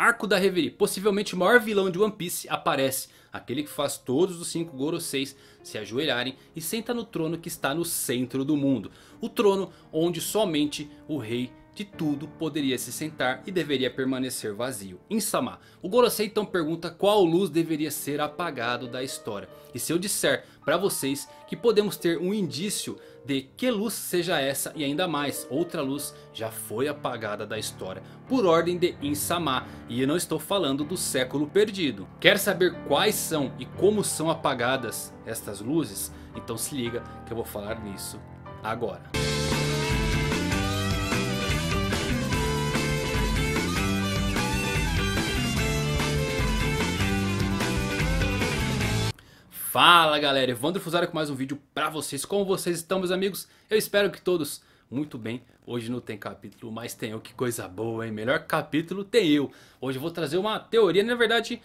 Arco da Reverie, possivelmente o maior vilão de One Piece, aparece. Aquele que faz todos os 5 Goroseis se ajoelharem e senta no trono que está no centro do mundo. O trono onde somente o rei de tudo poderia se sentar e deveria permanecer vazio. Im Sama, o Gorosei então pergunta qual luz deveria ser apagado da história. E se eu disser para vocês que podemos ter um indício de que luz seja essa, e ainda mais, outra luz já foi apagada da história por ordem de Im Sama, e eu não estou falando do século perdido. Quer saber quais são e como são apagadas estas luzes? Então se liga que eu vou falar nisso agora. Fala galera, Evandro Fuzari com mais um vídeo pra vocês. Como vocês estão, meus amigos? Eu espero que todos muito bem. Hoje não tem capítulo, mas tem eu. Que coisa boa, hein? Melhor capítulo tem eu. Hoje eu vou trazer uma teoria, na verdade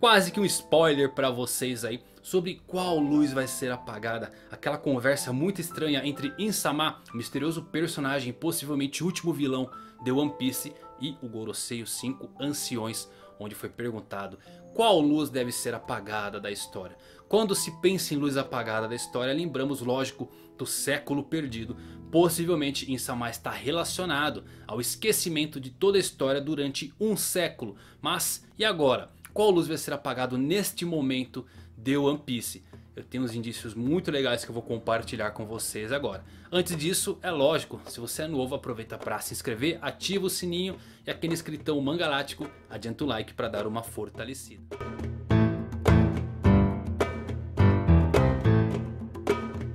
quase que um spoiler pra vocês aí, sobre qual luz vai ser apagada. Aquela conversa muito estranha entre Im Sama, o misterioso personagem, possivelmente o último vilão de One Piece, e o Gorosei, os 5 anciões, onde foi perguntado qual luz deve ser apagada da história. Quando se pensa em luz apagada da história, lembramos, lógico, do século perdido. Possivelmente Im Sama está relacionado ao esquecimento de toda a história durante um século. Mas e agora? Qual luz vai ser apagada neste momento de One Piece? Eu tenho uns indícios muito legais que eu vou compartilhar com vocês agora. Antes disso, é lógico, se você é novo, aproveita para se inscrever, ativa o sininho e aquele inscritão mangalático, adianta o like para dar uma fortalecida.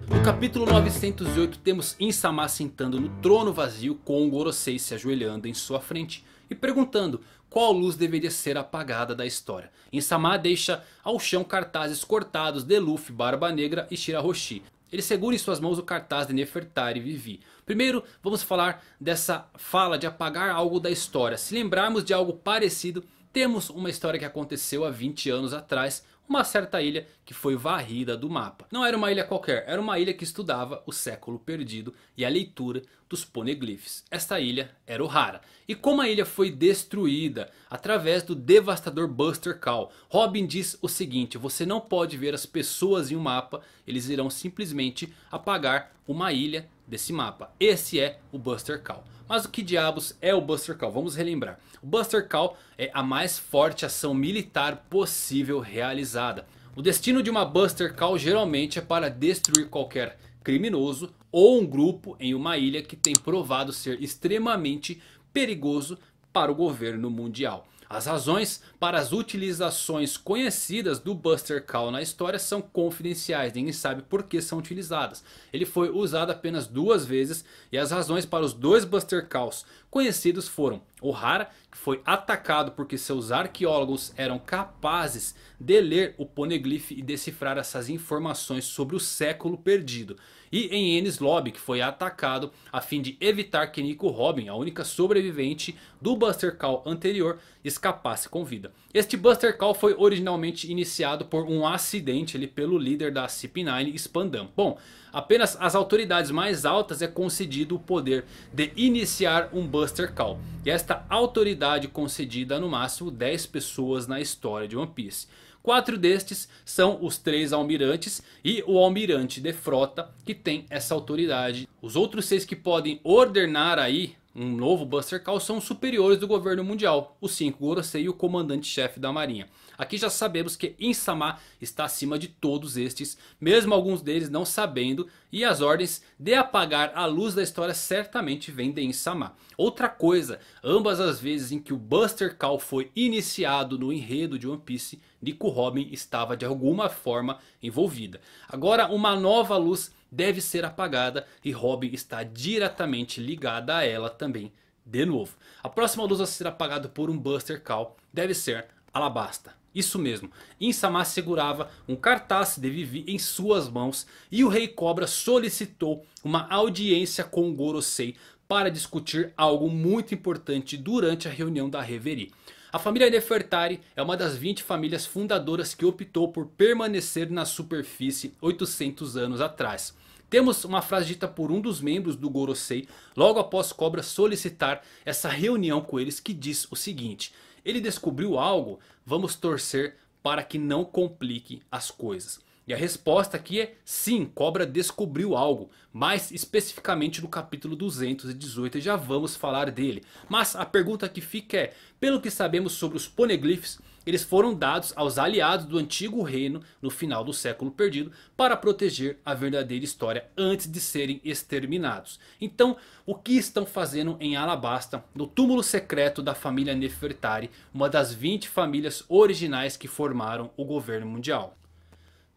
No capítulo 908 temos Im Sama sentando no trono vazio com o Gorosei se ajoelhando em sua frente e perguntando qual luz deveria ser apagada da história. Im Sama deixa ao chão cartazes cortados de Luffy, Barba Negra e Shirahoshi. Ele segura em suas mãos o cartaz de Nefertari Vivi. Primeiro vamos falar dessa fala de apagar algo da história. Se lembrarmos de algo parecido, temos uma história que aconteceu há 20 anos atrás. Uma certa ilha que foi varrida do mapa. Não era uma ilha qualquer, era uma ilha que estudava o século perdido e a leitura dos poneglyphs. Esta ilha era Ohara. E como a ilha foi destruída através do devastador Buster Call, Robin diz o seguinte: você não pode ver as pessoas em um mapa, eles irão simplesmente apagar uma ilha desse mapa. Esse é o Buster Call. Mas o que diabos é o Buster Call? Vamos relembrar. O Buster Call é a mais forte ação militar possível realizada. O destino de uma Buster Call geralmente é para destruir qualquer criminoso ou um grupo em uma ilha que tem provado ser extremamente perigoso para o governo mundial. As razões para as utilizações conhecidas do Buster Call na história são confidenciais. Ninguém sabe por que são utilizadas. Ele foi usado apenas 2 vezes. E as razões para os 2 Buster Calls conhecidos foram Ohara, que foi atacado porque seus arqueólogos eram capazes de ler o poneglyph e decifrar essas informações sobre o século perdido. E em Enies Lobby, que foi atacado a fim de evitar que Nico Robin, a única sobrevivente do Buster Call anterior, escapasse com vida. Este Buster Call foi originalmente iniciado por um acidente ali pelo líder da CP9, Spandam. Bom, apenas às autoridades mais altas é concedido o poder de iniciar um Buster Call. E esta autoridade concedida a no máximo 10 pessoas na história de One Piece. 4 destes são os 3 almirantes e o almirante de frota que tem essa autoridade. Os outros 6 que podem ordenar aí um novo Buster Call são superiores do governo mundial, os 5 Gorosei e o comandante-chefe da marinha. Aqui já sabemos que Im Sama está acima de todos estes, mesmo alguns deles não sabendo, e as ordens de apagar a luz da história certamente vêm de Im Sama. Outra coisa, ambas as vezes em que o Buster Call foi iniciado no enredo de One Piece, Nico Robin estava de alguma forma envolvida. Agora uma nova luz deve ser apagada e Robin está diretamente ligada a ela também de novo. A próxima luz a ser apagada por um Buster Call deve ser Alabasta. Isso mesmo, Im Sama segurava um cartaz de Vivi em suas mãos e o Rei Cobra solicitou uma audiência com o Gorosei para discutir algo muito importante durante a reunião da Reverie. A família Nefertari é uma das 20 famílias fundadoras que optou por permanecer na superfície 800 anos atrás. Temos uma frase dita por um dos membros do Gorosei logo após Cobra solicitar essa reunião com eles, que diz o seguinte: Ele descobriu algo, vamos torcer para que não complique as coisas. E a resposta aqui é sim, Cobra descobriu algo, mais especificamente no capítulo 218 e já vamos falar dele. Mas a pergunta que fica é, pelo que sabemos sobre os poneglyphs, eles foram dados aos aliados do antigo reino no final do século perdido para proteger a verdadeira história antes de serem exterminados. Então, o que estão fazendo em Alabasta, no túmulo secreto da família Nefertari, uma das 20 famílias originais que formaram o governo mundial?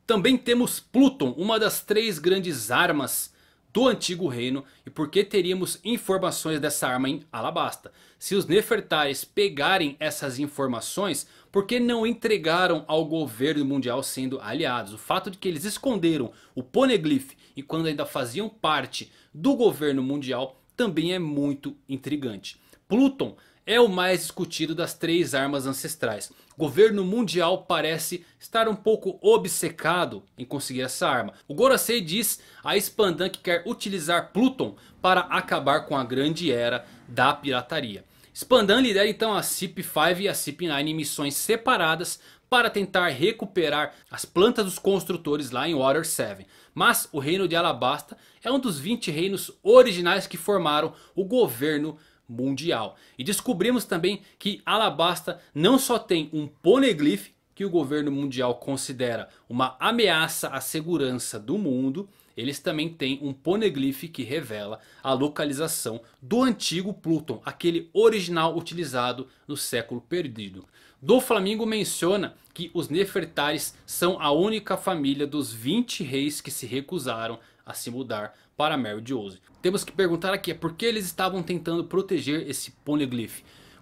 Também temos Pluton, uma das 3 grandes armas do antigo reino. E por que teríamos informações dessa arma em Alabasta? Se os Nefertaris pegarem essas informações, por que não entregaram ao governo mundial sendo aliados? O fato de que eles esconderam o Poneglyph e quando ainda faziam parte do governo mundial também é muito intrigante. Pluton é o mais discutido das 3 armas ancestrais. O governo mundial parece estar um pouco obcecado em conseguir essa arma. O Gorosei diz a Spandam que quer utilizar Pluton para acabar com a grande era da pirataria. Spandam lidera então a CP9 e a CP9 em missões separadas para tentar recuperar as plantas dos construtores lá em Water 7. Mas o reino de Alabasta é um dos 20 reinos originais que formaram o governo mundial. E descobrimos também que Alabasta não só tem um poneglyph que o governo mundial considera uma ameaça à segurança do mundo, eles também têm um poneglyph que revela a localização do antigo Pluton, aquele original utilizado no século perdido. Doflamingo menciona que os Nefertaris são a única família dos 20 reis que se recusaram a se mudar para Mary Jones. Temos que perguntar aqui, por que eles estavam tentando proteger esse poneglyph?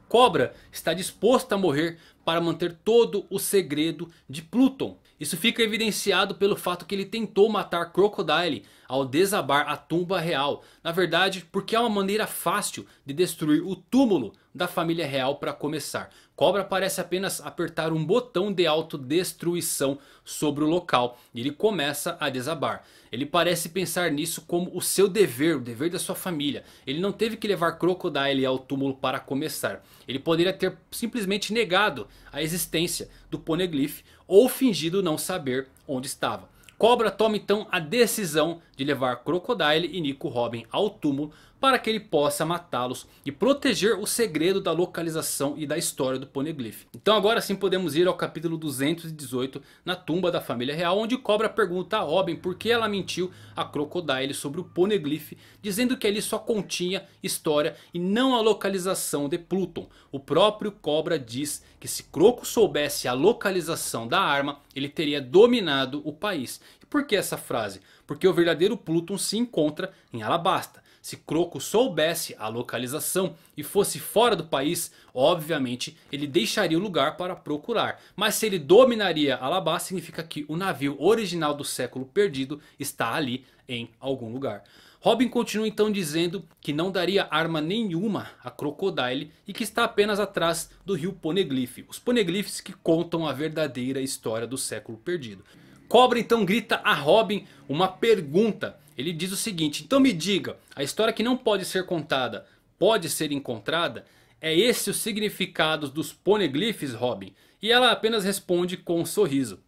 Cobra está disposta a morrer para manter todo o segredo de Pluton. Isso fica evidenciado pelo fato que ele tentou matar Crocodile ao desabar a tumba real. Na verdade, porque é uma maneira fácil de destruir o túmulo da família real para começar. Cobra parece apenas apertar um botão de autodestruição sobre o local e ele começa a desabar. Ele parece pensar nisso como o seu dever, o dever da sua família. Ele não teve que levar Crocodile ao túmulo para começar. Ele poderia ter simplesmente negado a existência do Poneglyph ou fingido não saber onde estava. Cobra toma então a decisão de levar Crocodile e Nico Robin ao túmulo para que ele possa matá-los e proteger o segredo da localização e da história do Poneglyph. Então agora sim podemos ir ao capítulo 218 na tumba da família real, onde Cobra pergunta a Robin por que ela mentiu a Crocodile sobre o Poneglyph, dizendo que ali só continha história e não a localização de Pluton. O próprio Cobra diz que se Croco soubesse a localização da arma, ele teria dominado o país. E por que essa frase? Porque o verdadeiro Pluton se encontra em Alabasta. Se Croco soubesse a localização e fosse fora do país, obviamente ele deixaria o lugar para procurar. Mas se ele dominaria Alabasta, significa que o navio original do século perdido está ali em algum lugar. Robin continua então dizendo que não daria arma nenhuma a Crocodile e que está apenas atrás do rio Poneglyph. Os Poneglyphs que contam a verdadeira história do século perdido. Cobra então grita a Robin uma pergunta. Ele diz o seguinte, então me diga, a história que não pode ser contada, pode ser encontrada? É esse o significado dos poneglyphs, Robin? E ela apenas responde com um sorriso.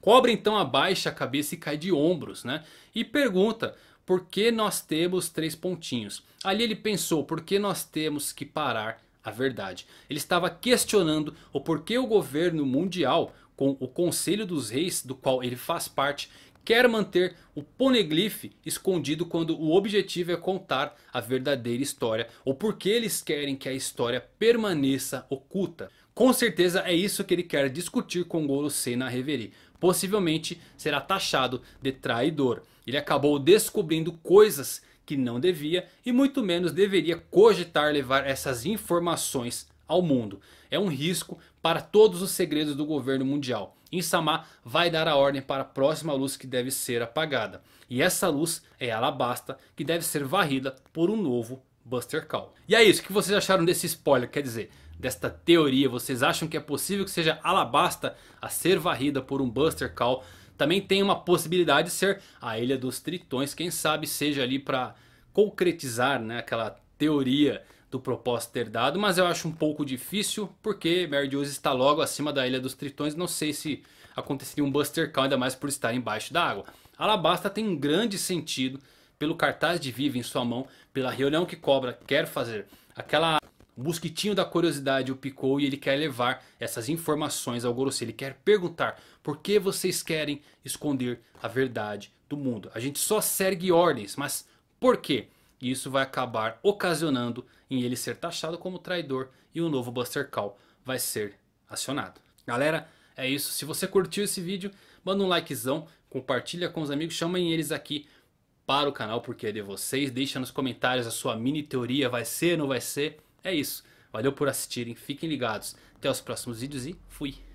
Cobra então abaixa a cabeça e cai de ombros, né? E pergunta, por que nós temos 3 pontinhos? Ali ele pensou, por que nós temos que parar a verdade? Ele estava questionando o porquê o governo mundial, com o Conselho dos Reis, do qual ele faz parte, quer manter o Poneglyph escondido quando o objetivo é contar a verdadeira história, ou porque eles querem que a história permaneça oculta. Com certeza é isso que ele quer discutir com Gorosei na Reverie. Possivelmente será taxado de traidor. Ele acabou descobrindo coisas que não devia e muito menos deveria cogitar levar essas informações ao mundo. É um risco para todos os segredos do governo mundial. Im Sama vai dar a ordem para a próxima luz que deve ser apagada. E essa luz é Alabasta, que deve ser varrida por um novo Buster Call. E é isso, o que vocês acharam desse spoiler? Quer dizer, desta teoria, vocês acham que é possível que seja Alabasta a ser varrida por um Buster Call? Também tem uma possibilidade de ser a Ilha dos Tritões, quem sabe seja ali para concretizar, né, aquela teoria do propósito ter dado, mas eu acho um pouco difícil, porque Mary Jones está logo acima da Ilha dos Tritões, não sei se aconteceria um Buster Call, ainda mais por estar embaixo da água. Alabasta tem um grande sentido pelo cartaz de Vivi em sua mão, pela reunião que Cobra quer fazer. Aquela mosquitinho da curiosidade o picou e ele quer levar essas informações ao Gorosei. Ele quer perguntar por que vocês querem esconder a verdade do mundo. A gente só segue ordens, mas por quê? E isso vai acabar ocasionando em ele ser taxado como traidor e o novo Buster Call vai ser acionado. Galera, é isso. Se você curtiu esse vídeo, manda um likezão, compartilha com os amigos, chamem eles aqui para o canal porque é de vocês. Deixa nos comentários a sua mini teoria, vai ser, não vai ser. É isso. Valeu por assistirem, fiquem ligados. Até os próximos vídeos e fui!